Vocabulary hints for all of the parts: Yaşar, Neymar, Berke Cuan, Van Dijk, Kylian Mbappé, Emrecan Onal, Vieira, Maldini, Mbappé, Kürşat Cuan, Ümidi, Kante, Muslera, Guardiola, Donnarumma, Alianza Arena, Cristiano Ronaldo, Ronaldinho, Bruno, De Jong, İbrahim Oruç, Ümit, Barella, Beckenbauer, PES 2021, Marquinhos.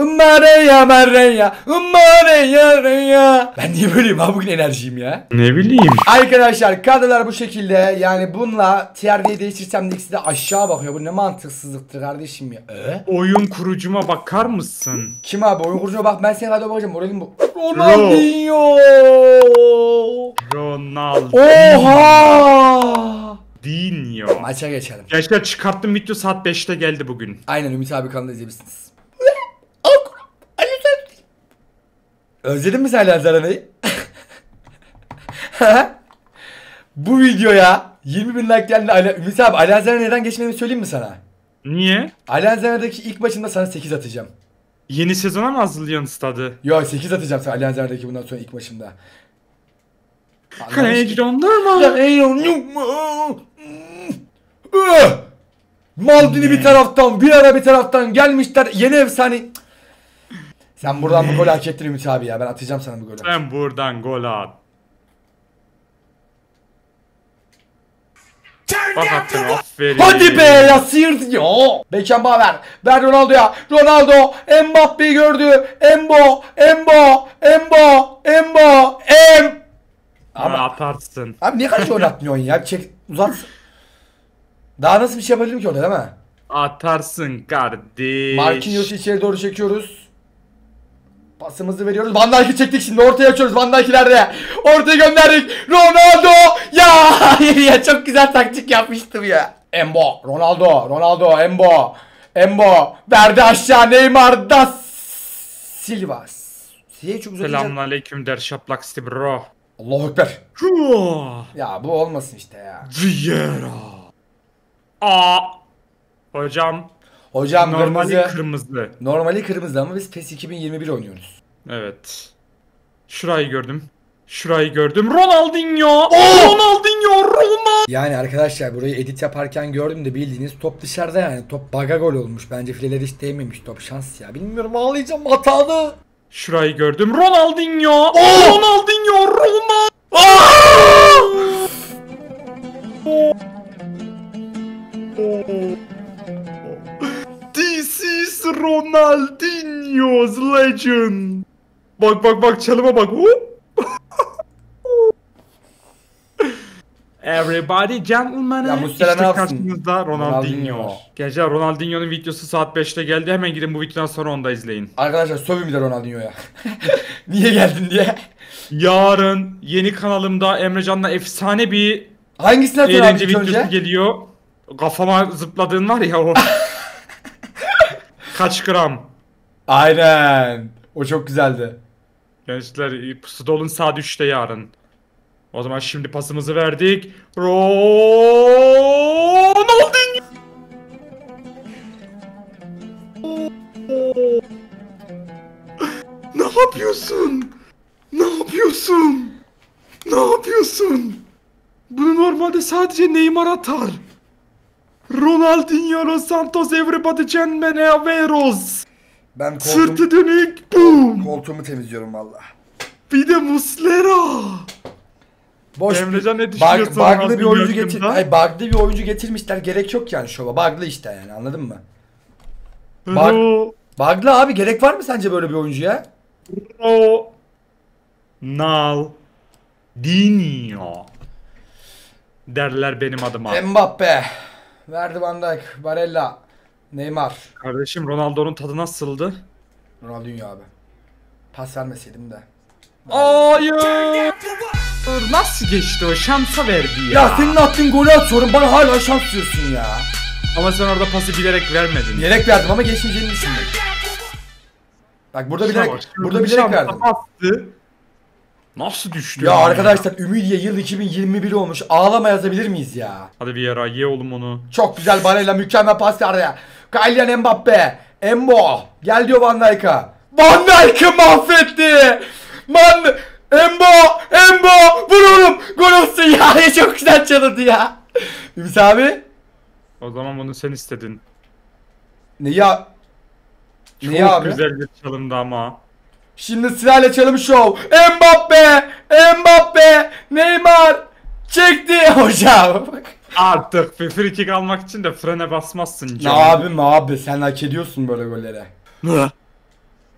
Umareya. Ben niye böyleyim abi, bugün enerjiyim ya. Ne bileyim. Arkadaşlar kadrolar bu şekilde. Yani bununla TRD'yi değiştirsem de ikisi de aşağı bakıyor. Bu ne mantıksızlıktır kardeşim ya. Oyun kurucuma bakar mısın? Kim abi oyun kurucuma bak, ben senin kadroya bakacağım. Moralim bu. Ronaldinho. Ronaldo. Oha. Dinho. Maça geçelim. Yaşar çıkarttım video, saat 5'te geldi bugün. Aynen, Ümit abi kanalda izleyebilirsiniz. Özledin mi sen Alianza Arena'yı? Bu videoya 20.000 like geldi. Ümit abi Alianza Arena'ya neden geçmediğimi söyleyeyim mi sana? Niye? Alianza Arena'daki ilk maçımda sana 8 atacağım. Yeni sezona mı hazırlıyorsun stadı? Yok, 8 atacağım sana Alianza Arena'daki bundan sonra ilk maçımda. Maldini bir taraftan, bir ara bir taraftan gelmişler. Yeni efsane. Sen buradan bu golü hak ettin Ümit abi ya. Ben atacağım sana bu golü. Sen buradan gol at. Bak attım, aferin. Hadi be ya, sıyırdı ya. Bekambağa ver. Ver Ronaldo'ya. Ronaldo. Mbappe'yi gördü. Embo. Ama atarsın. Abi niye karşı oynatmıyorsun ya? Çek uzatsın. Daha nasıl bir şey yapabilirim ki orada, değil mi? Atarsın kardeş. Marquinhos'u içeri doğru çekiyoruz. Pasımızı veriyoruz. Van Dijk'i çektik, şimdi ortaya açıyoruz. Van Dijk ileride. Ortaya gönderdik. Ronaldo. Ya hayır ya, çok güzel taktik yapmıştım ya. Embo. Ronaldo. Verdi aşağı. Neymar da Silva. Selamünaleyküm der şaplak bro. Allahu ekber. Ya bu olmasın işte ya. Vieira. Hocam. Hocam normali kırmızı. Normali kırmızı ama biz PES 2021 oynuyoruz. Evet. Şurayı gördüm. Ronaldinho. Yani arkadaşlar burayı edit yaparken gördüm de bildiğiniz top dışarıda yani. Top baga gol olmuş. Bence fileler hiç değmemiş, top şans ya. Bilmiyorum, ağlayacağım, hatalı. Şurayı gördüm. Ronaldinho. This is Ronaldinho's legend. Bak çalıma bak. Everybody gentlemen. Ya Muslera işte karşınızda Ronaldinho. Gençler Ronaldinho'nun videosu saat 5'te geldi. Hemen gidin bu videodan sonra onu da izleyin. Arkadaşlar sövün bir de Ronaldinho'ya. Niye geldin diye. Yarın yeni kanalımda Emrecan'la efsane bir eğlence videosu geliyor. Kafama zıpladığın var ya o. Kaç gram? Aynen. O çok güzeldi. Gençler pusuda olun, saat 3'te yarın. O zaman şimdi pasımızı verdik. Ronaldinho. Ne yapıyorsun? Bunu normalde sadece Neymar atar. Ronaldinho Los Santos everybody gentlemen averos. Ben sırtı dönük boom. Koltuğumu temizliyorum valla. Bir de Muslera. Boş Emrecan ne düşünüyorsun? Bug'lı bir oyuncu getirmişler. Gerek yok yani şova. Bug'lı işte yani, anladın mı? Bug'lı abi, gerek var mı sence böyle bir oyuncuya? Ronaldinho derler benim adıma. Mbappé. Verdi Van Dijk, Barella, Neymar. Kardeşim Ronaldo'nun tadı nasıldı? Ronaldinho abi. Pas vermeseydim de. Hayır. Nasıl geçti o, şansa verdi ya. Ya senin attığın golü atıyorum, bana hala şans diyorsun ya. Ama sen orada pası bilerek vermedin. Bilerek verdim ama geçmeyeceğini düşündüm. Bak burada bilerek, burada bilerek verdim. Nasıl düştü ya? Ya arkadaşlar Ümit'e yıl 2021 olmuş, ağlama yazabilir miyiz ya? Hadi bir ara ye oğlum onu. Çok güzel Barella, mükemmel pas verdi ya. Kylian Mbappé, Embo gel diyor Van Dijk'a. Van Dijk'ı mahvetti. Embo vururum, gol olsun ya, çok güzel çalındı ya. Ümit abi. O zaman bunu sen istedin. Ne ya? Çok ne abi? Güzel bir çalımdı ama. Şimdi sırayla çalım show. Mbappé, Neymar çekti hocam. Artık bir free kick almak için de frene basmazsın canım. Ne abi sen hak ediyorsun böyle gollere.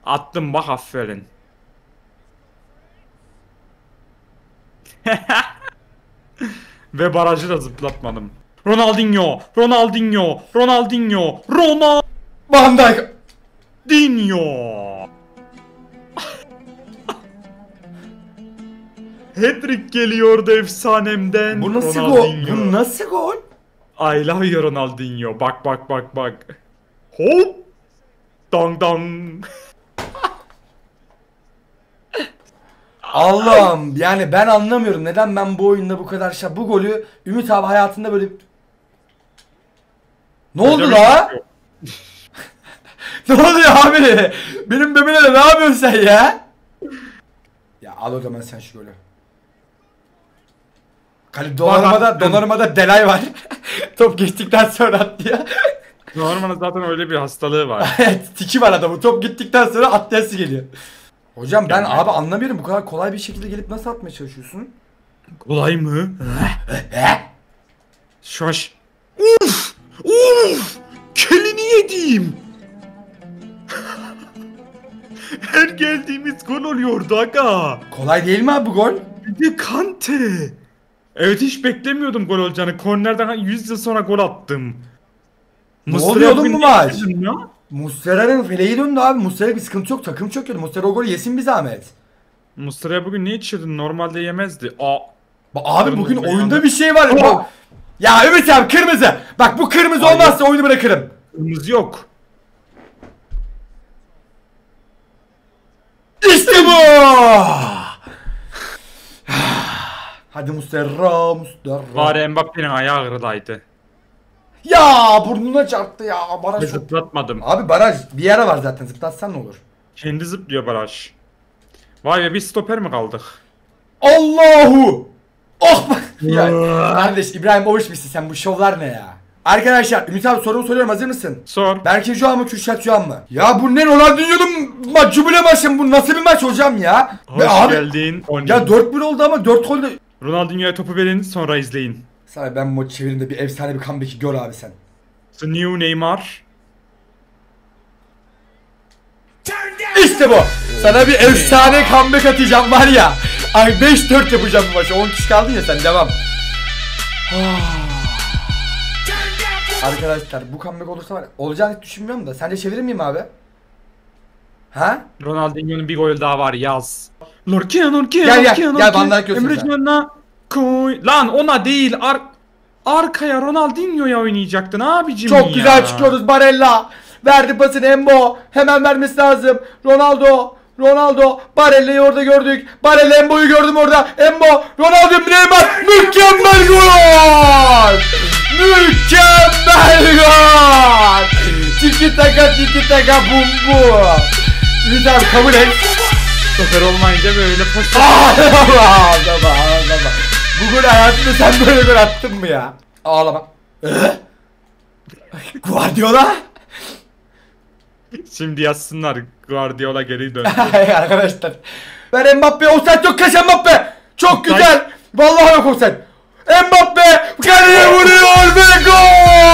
Attım bak, aferin. Ve barajı da zıplatmadım. Ronaldinho, Ronaldinho, Ronaldinho, Ronaldinho, Van Dijk, Dinho. Hat-trick geliyordu efsanemden. Bu nasıl Ronaldinho gol? Bu nasıl gol? I love you Ronaldinho. Bak bak bak bak. Hop. Dang dang. Allah'ım, yani ben anlamıyorum neden ben bu oyunda bu kadar şey. Bu golü Ümit abi hayatında böyle... Ne oldu la? Ne oluyor abi? Benim bebeğimle ne yapıyorsun sen ya? Ya al o zaman sen şu golü. Kalip Donnarumma'da delay var. Top geçtikten sonra atlıyor. Donnarumma'nın zaten öyle bir hastalığı var. Evet, tiki var adamı. Top gittikten sonra atlayası geliyor. Hocam ben abi anlamıyorum, bu kadar kolay bir şekilde gelip nasıl atmaya çalışıyorsun? Kolay mı? Şaş. Uf! Uf! Kelini yedim. Her geldiğimiz gol oluyordu aga. Kolay değil mi abi bu gol? Bir de Kante. Evet, hiç beklemiyordum gol olacağını. Kornerden 100 yıl sonra gol attım. Ne oluyor oğlum bu maç? Muslera'nın feleği döndü abi. Muslera bir sıkıntı yok. Takım çöküyordu. Muslera o golü yesin bir zahmet. Muslera'ya bugün ne içirdin? Normalde yemezdi. Aa. Abi bugün oyunda bir şey var. Bak. Ya Ümit abi kırmızı. Bak bu kırmızı olmazsa oyunu bırakırım. Kırmızı yok. İşte bu. Hadi Muslera, Muslera. Bari Mbappe'nin ayağı ağrıdaydı. Ya burnuna çarptı ya, baraj. Zıplatmadım. Abi baraj bir yere var zaten, zıplatsan ne olur? Kendi zıplıyor baraj. Vay be, bir stoper mi kaldık? Allahu! Oh bak! Kardeş İbrahim Oruç misin sen, bu şovlar ne ya? Arkadaşlar Ümit abi sorumu soruyorum, hazır mısın? Sor. Berke Cuan mı, Kürşat Cuan mı? Ya bu ne Ronaldinho'nun maçı bile maçım, bu nasıl bir maç hocam ya? Hoş abi, geldin. Ya 4-1 oldu ama 4 gol de... Ronaldinho'ya topu verin sonra izleyin. Sana ben maçı çevireyim de bir efsane bir comeback'i gör abi sen. The new Neymar. İşte bu. Sana bir efsane comeback atacağım var ya. Ay 5-4 yapacağım bu maçı. 10 kişi kaldın ya sen, devam. Arkadaşlar bu comeback olursa var ya, olacağını hiç düşünmüyorum da. Sence çevirir miyim abi? Ha? Ronaldinho'nun bir golü daha var, yaz. Lorkin, Lorkin, Lorkin, Lorkin. Emrecan Onal. Lan ona değil, arkaya Ronaldinho'ya oynayacaktın abicim. Çok ya güzel çıkıyoruz. Barella verdi pasını, Embo hemen vermesi lazım. Ronaldo, Ronaldo, Barella'yı orada gördük. Barella, Embo'yu gördüm orada. Embo, Ronaldo, Neymar, mükemmel gol, mükemmel gol. Tiki taka tiki taka bum bum. Güzel, kabul et. Stoper olmayınca böyle post. Bu gol hayatında sen böyle gol attın mı ya? Ağlama. Guardiola? Şimdi yazsınlar, Guardiola geri döndü. Arkadaşlar. Ver Mbappe, offside yok, kaç Mbappe. Çok güzel. Vallahi yok offside. Mbappe kaleye vuruyor ve gol!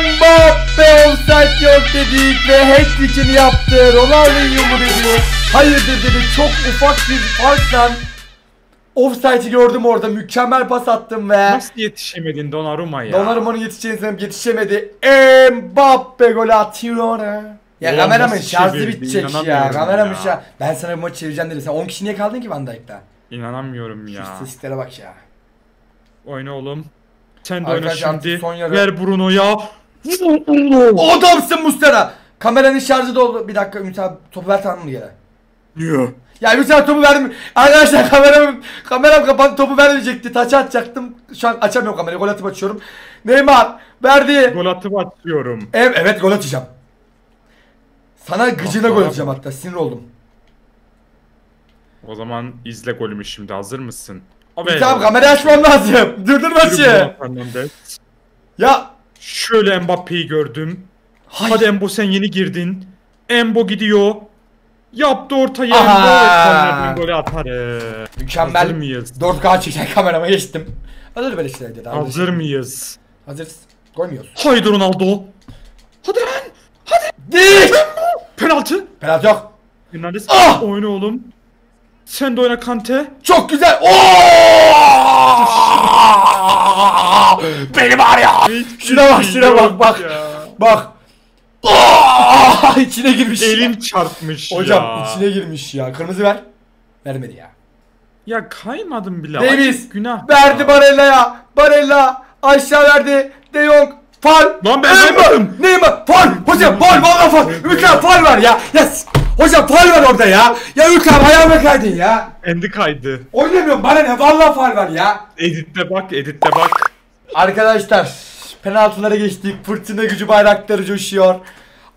Mbappe offside yok dedik ve hat-trick'ini yaptı. Ronaldinho mu dedi? Hayırdır dedi, çok ufak bir farkla offside'i gördüm orada, mükemmel pas attım ve... Nasıl yetişemedin Donnarumma ya? Donnarumma'nın yetişeceğini sanırım, yetişemedi. Mbappe gol atıyor. Ya kameraman şarjı bitecek ya, kameraman şarjı. Ben sana bir maç çevireceğim dedim, sen 10 kişi niye kaldın ki Van Dijk'ta? İnanamıyorum ya. Şu istatistiklere bak ya. Oyna oğlum. Sen de oyna şimdi. Ver Bruno'ya. Adamsın Muslera. Kameranın şarjı doldu. Bir dakika Ümit abi, topu ver tanımını gene. Yoo. Ya Ümit abi topu verdim. Arkadaşlar kameram kapandı, topu vermeyecekti. Taça atacaktım. Şu an açamıyorum kamerayı. Gol atıp açıyorum. Neymar verdi. Gol atıp atıyorum. Evet gol atacağım. Sana gıcına gol atacağım hatta. Sinir oldum. O zaman izle golümü şimdi. Hazır mısın? Ümit abi kamerayı açmam lazım. Durdur maçı. Ya. Şöyle Mbappe'yi gördüm. Hayır. Hadi Embo, sen yeni girdin. Embo gidiyor. Yaptı ortaya Embo. Böyle atar. Mükemmel. Hazır mıyız? 4K çeken kamerama geçtim. Hazır böyle şeyler dedi. Hazır mıyız? Hazırız. Koymuyoruz. Haydi Ronaldo. Hadi lan. Hadi. Penaltı yok. Hernandez oyna oğlum. Sen de oyna Kante. Çok güzel. Oooo! Benim var ya. Şuna bak bak. Bak. İçine girmiş. Elim çarpmış ya. Hocam içine girmiş ya. Kırmızı ver. Vermedi ya. Ya kaymadım bile. Davis. Günah. Verdi Barella'ya. Barella aşağı verdi. De Jong. Fal. Lan ben vermedim. Neymar. Fal. Hocam fal. Valla fal. Ümit fal var ya. Yes. Hocam fal var orada ya. Ya Ümit abi ayağıma kaydın ya. Endi kaydı. Oynamıyorum bana ne. Valla fal var ya. Editte bak. Editte bak. Arkadaşlar. Penaltılara geçtik. Fırtına gücü bayrakları coşuyor.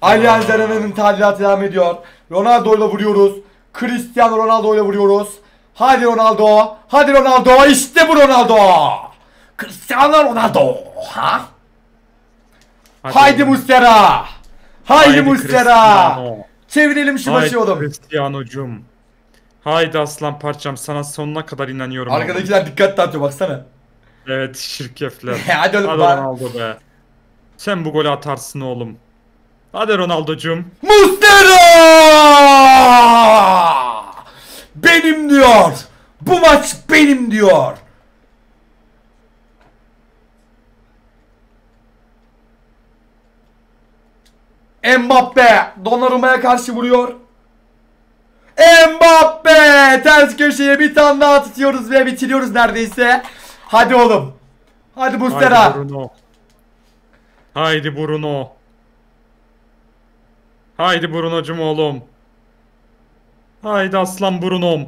Alianza Arena'nın tadilatı devam ediyor. Ronaldo'yla vuruyoruz. Cristiano Ronaldo'yla vuruyoruz. Hadi Ronaldo. Hadi Ronaldo. İşte bu Ronaldo. Cristiano Ronaldo. Ha? Haydi Muslera. Haydi Muslera. Çevirelim şu başı oğlum. Cristiano'cum. Haydi aslan parçam, sana sonuna kadar inanıyorum. Arkadakiler dikkat dağıtıyor baksana. Evet şirkefler. Hadi oğlum Ronaldo be. Sen bu golü atarsın oğlum. Hadi Ronaldo'cum. Muslera! Benim diyor. Bu maç benim diyor. Mbappé Donnarumma'ya karşı vuruyor. Mbappé ters köşeye bir tane daha atıyoruz ve bitiriyoruz neredeyse. Hadi oğlum. Hadi Muslera. Haydi Bruno. Haydi Bruno. Haydi Bruno'cum oğlum. Haydi aslan Bruno'm.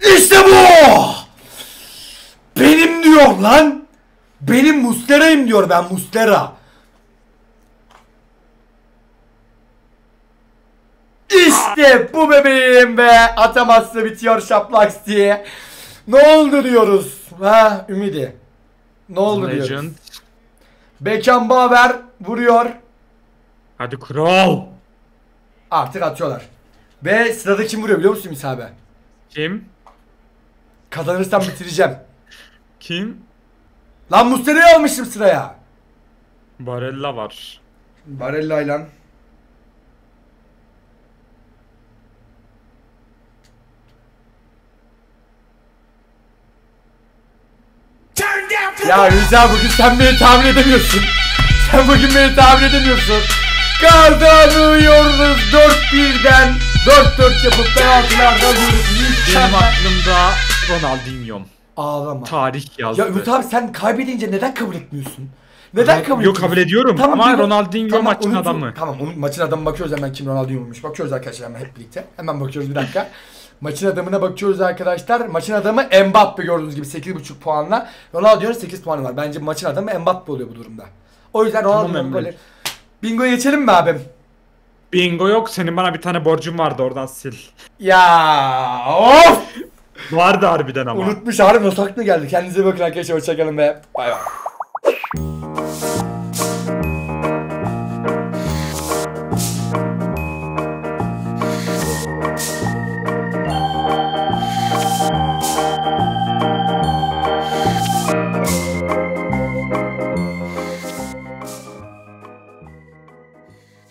İşte bu! Benim diyor lan. Benim Muslera'yım diyor, ben Muslera. İşte bu bebeğim ve atamazsa bitiyor şaplaks diye. Ne oldu diyoruz? Ha Ümidi. Ne oldu Legend diyoruz? Beckenbauer vuruyor. Hadi kral. Artık atıyorlar. Ve sırada kim vuruyor biliyor musun İsa abi? Kim? Kazanırsam bitireceğim. Kim? Lan Muslera'yı almışım sıraya. Barella var. Barella ile. Ya Rıza bugün sen beni tahmin edemiyorsun. Sen bugün beni tahmin edemiyorsun. Kazanıyoruz 4-1'den. 4-4 yapıp penaltılardan vuruyoruz. Benim aklımda Ronaldinho'm. Ağlama. Tarih yazdı. Ya Ümit abi sen kaybedince neden kabul etmiyorsun? Neden kabul etmiyorsun? Yok kabul ediyorum tamam, ama Ronaldinho tamam, maçın adamı. Tamam maçın adamı bakıyoruz hemen kim Ronaldinho'ymuş. Bakıyoruz arkadaşlar hemen hep birlikte. Hemen bakıyoruz bir dakika. Maçın adamına bakıyoruz arkadaşlar. Maçın adamı Mbappé gördüğünüz gibi 8,5 puanla. Ronaldinho'nun 8 puanı var. Bence maçın adamı Mbappé oluyor bu durumda. O yüzden Ronaldinho'nun golü. Bingo'ya geçelim mi abim? Bingo yok. Senin bana bir tane borcun vardı oradan sil. Ya of! Vardı harbiden ama. Unutmuş harbiden, o saklı geldi. Kendinize bakın arkadaşlar. Hoşçakalın ve bay bay.